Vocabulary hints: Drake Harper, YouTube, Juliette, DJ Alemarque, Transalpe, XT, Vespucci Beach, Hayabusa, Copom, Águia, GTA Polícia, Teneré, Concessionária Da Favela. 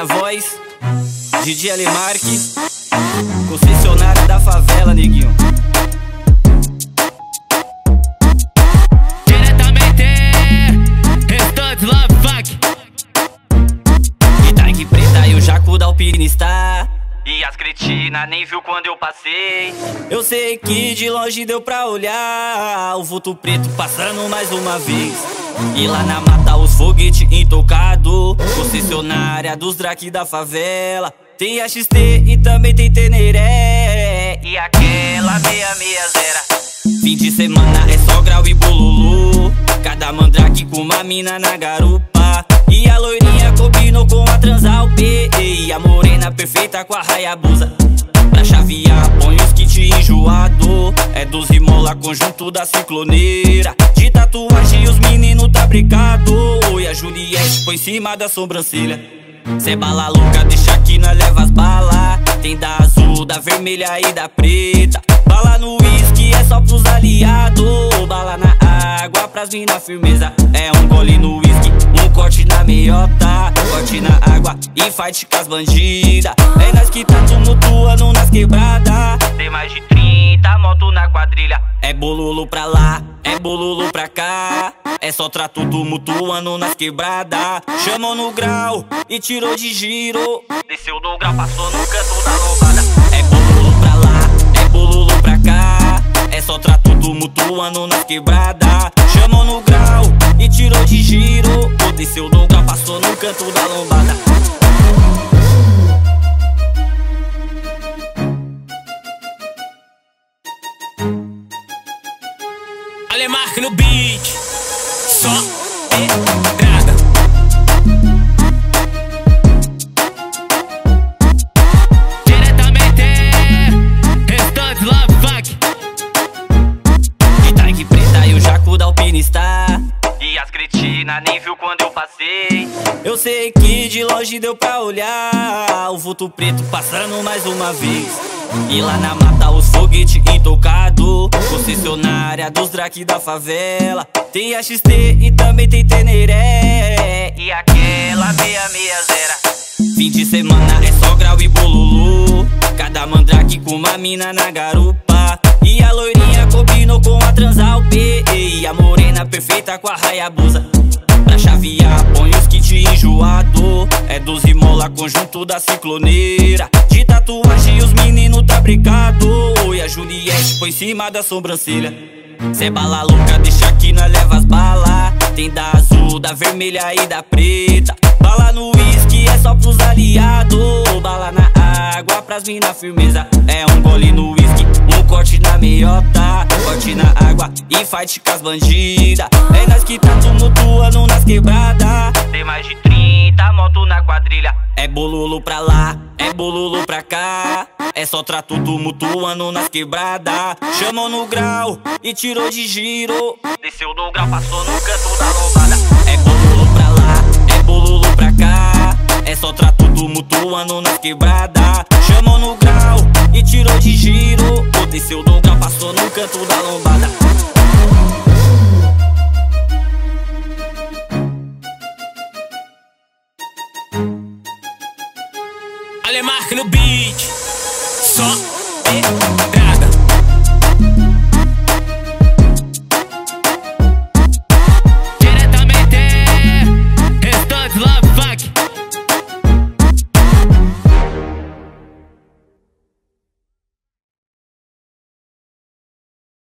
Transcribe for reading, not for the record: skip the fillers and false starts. na voz, DJ Alemarque, concessionário da favela, neguinho. Diretamente, restante Lavac. E tag preta e o Jaco da Alpine está. E as cretinas nem viu quando eu passei. Eu sei que de longe deu pra olhar o vulto preto passando mais uma vez. E lá na mata os foguete intocado, concessionária dos drag da favela. Tem a XT e também tem Teneré e aquela 660. Fim de semana é só grau e bolulu, cada mandrake com uma mina na garupa. E a loirinha combinou com a Transalpe e a morena perfeita com a Hayabusa. Pra chavear põe os kit enjoado, é dos rimola conjunto da cicloneira. De tatuagem os meninos tá brincado e a Juliette põe em cima da sobrancelha. Cê bala louca, deixa que nós leva as balas. Tem da azul, da vermelha e da preta. Bala no uísque é só pros aliados, bala na água pras mina firmeza. É um gole no uísque, um corte na meiota, corte na água e fight com as bandidas. É nós que tá tumultuando nas quebradas. Tem mais de 30 moto na quadrilha. É bolulu pra lá, é bolulu pra cá, é só trato tumultuando nas quebradas. Chamou no grau e tirou de giro, desceu do grau, passou no canto da lombada. É bolulu pra lá, é bolulu pra cá, é só trato tumultuando nas quebradas. Chamou no grau e tirou de giro, desceu do grau, passou no canto da lombada. Alemarque no beat, só pedrada. Diretamente, restante Lavac. E tag preta e o Jaco da Alpine está. E as cretinas nem viu quando eu passei. Eu sei que de longe deu pra olhar o vulto preto passando mais uma vez. E lá na mata os foguete intocado, concessionária dos drag da favela. Tem a XT e também tem Teneré e aquela 660. Fim de semana é só grau e bolulu, cada mandrake com uma mina na garupa. E a loirinha combinou com a Transalpe e a morena perfeita com a Hayabusa. Pra chavear põe os kit enjoado, é dos rimola conjunto da cicloneira. De tatuagem os meninos tá brincado e a Juliette põe em cima da sobrancelha. Cê bala louca, deixa que nós leva as balas. Tem da azul, da vermelha e da preta. Bala no uísque é só pros aliados, bala na água pras mina firmeza. É um gole no uísque, um corte na meiota, corte na água e fight com as bandidas. É nós que tá tumultuando nas quebradas. Tem mais de 30 moto na quadrilha. É bolulu pra lá, é bolulu pra cá, é só trato tumultuando nas quebradas. Chamou no grau e tirou de giro, desceu do grau, passou no canto da lombada. É bolulu pra lá, é bolulu pra cá, é só trato tumultuando nas quebradas. Chamou no grau e tirou de giro, desceu do grau, passou no canto da lombada. Alemarque no beat, só